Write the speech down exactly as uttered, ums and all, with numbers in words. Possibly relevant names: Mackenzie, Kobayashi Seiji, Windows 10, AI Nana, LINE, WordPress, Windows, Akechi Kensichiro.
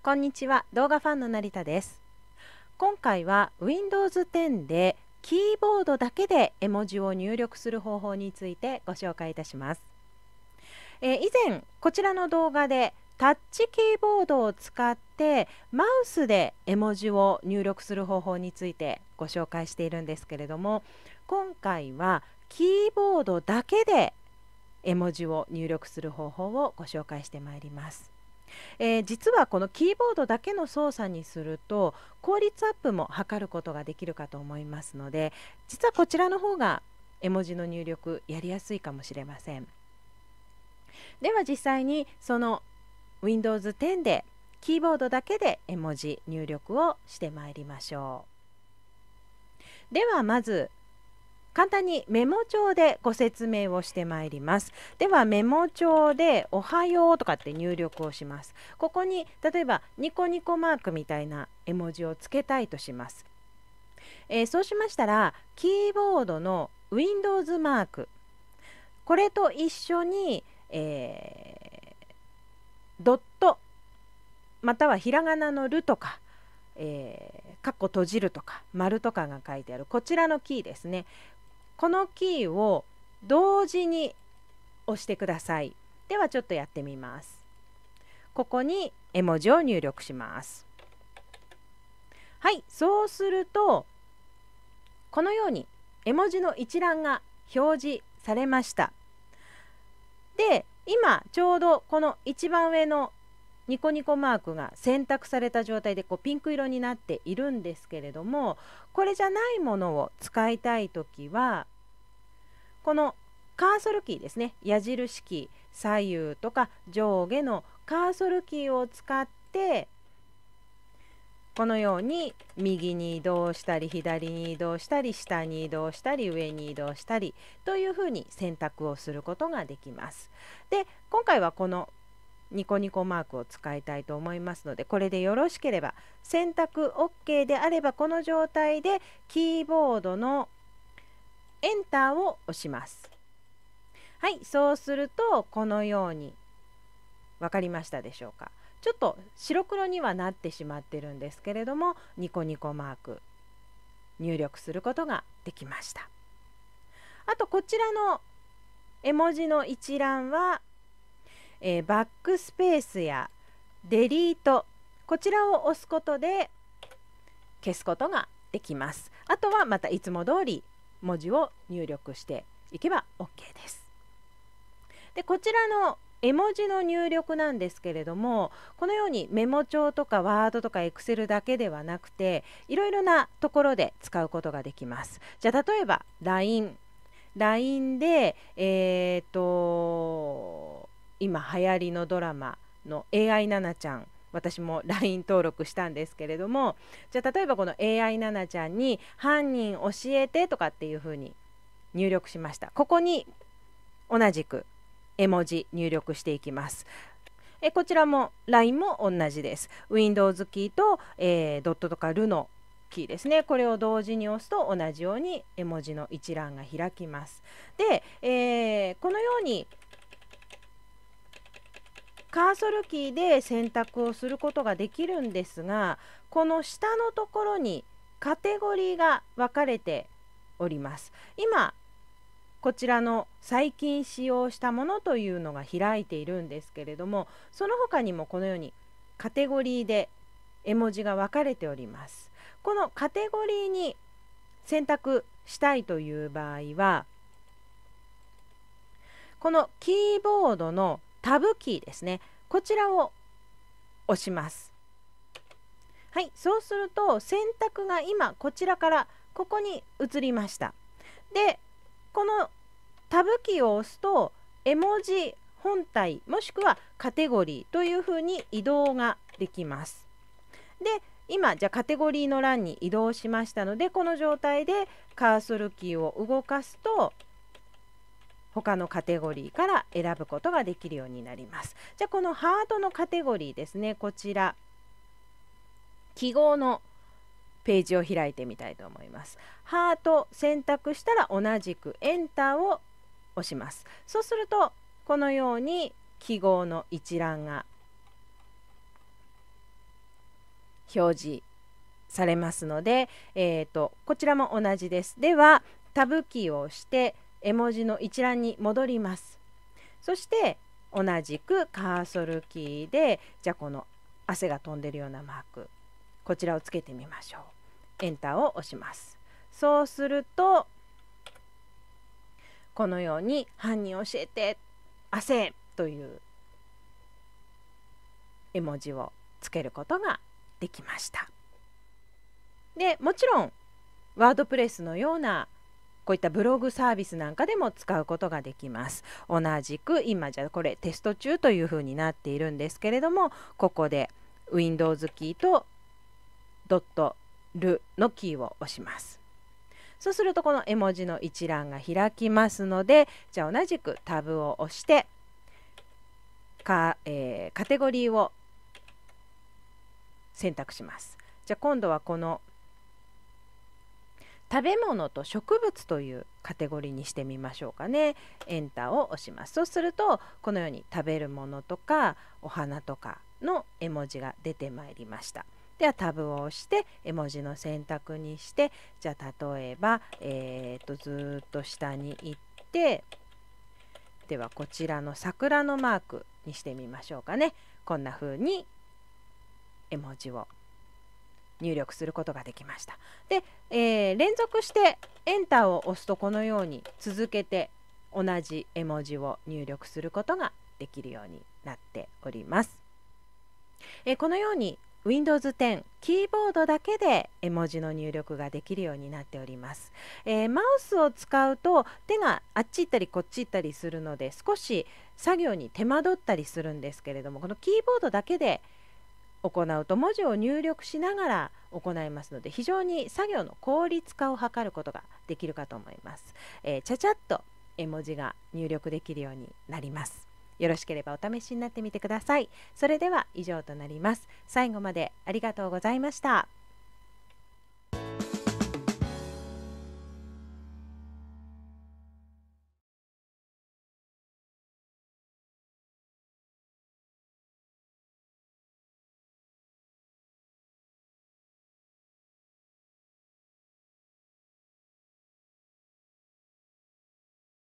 こんにちは、動画ファンの成田です。今回は ウィンドウズテン でキーボードだけで絵文字を入力する方法についてご紹介いたします。えー、以前こちらの動画でタッチキーボードを使ってマウスで絵文字を入力する方法についてご紹介しているんですけれども、今回はキーボードだけで絵文字を入力する方法をご紹介してまいります。えー、実はこのキーボードだけの操作にすると効率アップも図ることができるかと思いますので、実はこちらの方が絵文字の入力やりやすいかもしれません。では実際にその ウィンドウズテン でキーボードだけで絵文字入力をしてまいりましょう。ではまず簡単にメモ帳でご説明をしてまいります。ではメモ帳でおはようとかって入力をします。ここに例えばニコニコマークみたいな絵文字をつけたいとします。えー、そうしましたらキーボードの ウィンドウズ マーク、これと一緒に、えー、ドットまたはひらがなのるとか、えー、カッコ閉じるとか丸とかが書いてあるこちらのキーですね。このキーを同時に押してください。ではちょっとやってみます。ここに絵文字を入力します。はい、そうするとこのように絵文字の一覧が表示されました。で、今ちょうどこの一番上のニコニコマークが選択された状態でこうピンク色になっているんですけれども、これじゃないものを使いたいときはこのカーソルキーですね、矢印キー、左右とか上下のカーソルキーを使ってこのように右に移動したり左に移動したり下に移動したり上に移動したりというふうに選択をすることができます。で、今回はこのニコニコマークを使いたいと思いますので、これでよろしければ選択 オーケー であればこの状態でキーボードのエンターを押します。はい、そうするとこのように、分かりましたでしょうか、ちょっと白黒にはなってしまってるんですけれどもニコニコマーク入力することができました。あとこちらの絵文字の一覧はえー、バックスペースやデリート、こちらを押すことで消すことができます。あとはまたいつも通り文字を入力していけば オーケー です。でこちらの絵文字の入力なんですけれども、このようにメモ帳とかワードとかエクセルだけではなくていろいろなところで使うことができます。じゃあ例えば ライン、 ライン でえー、っと今流行りのドラマの エーアイ ナナちゃん、私も ライン 登録したんですけれども、じゃあ例えばこの エーアイ ナナちゃんに犯人教えてとかっていうふうに入力しました。ここに同じく絵文字入力していきます。えこちらも ライン も同じです。 ウィンドウズ キーと、えー、ドットとかルのキーですね、これを同時に押すと同じように絵文字の一覧が開きます。で、えー、このようにカーソルキーで選択をすることができるんですが、この下のところにカテゴリーが分かれております。今こちらの最近使用したものというのが開いているんですけれども、その他にもこのようにカテゴリーで絵文字が分かれております。このカテゴリーに選択したいという場合は、このキーボードのタブキーですね、こちらを押します。はい、そうすると選択が今こちらからここに移りました。でこのタブキーを押すと絵文字本体もしくはカテゴリーというふうに移動ができます。で今じゃあカテゴリーの欄に移動しましたので、この状態でカーソルキーを動かすと他のカテゴリーから選ぶことができるようになります。じゃあこのハートのカテゴリーですね、こちら記号のページを開いてみたいと思います。ハート選択したら同じくエンターを押します。そうするとこのように記号の一覧が表示されますので、えーと、こちらも同じです。ではタブキーを押して絵文字の一覧に戻ります。そして同じくカーソルキーで、じゃあこの汗が飛んでるようなマーク、こちらをつけてみましょう。エンターを押します。そうするとこのように犯人教えて汗という絵文字をつけることができました。で、もちろんワードプレスのようなこういったブログサービスなんかでも使うことができます。同じく今じゃこれテスト中というふうになっているんですけれども、ここで Windows キーと .ru のキーを押します。そうするとこの絵文字の一覧が開きますので、じゃあ同じくタブを押してか、えー、カテゴリーを選択します。じゃあ今度はこの食べ物と植物というカテゴリーにしてみましょうかね。エンターを押します。そうするとこのように食べるものとかお花とかの絵文字が出てまいりました。ではタブを押して絵文字の選択にして、じゃあ例えば、えー、とずっと下に行って、ではこちらの桜のマークにしてみましょうかね。こんな風に絵文字を入力することができました。で、えー、連続してエンターを押すとこのように続けて同じ絵文字を入力することができるようになっております。えー、このようにウィンドウズテン キーボードだけで絵文字の入力ができるようになっております、えー、マウスを使うと手があっち行ったりこっち行ったりするので少し作業に手間取ったりするんですけれども、このキーボードだけで行うと文字を入力しながら行いますので、非常に作業の効率化を図ることができるかと思います、えー、ちゃちゃっと絵文字が入力できるようになります。よろしければお試しになってみてください。それでは以上となります。最後までありがとうございました。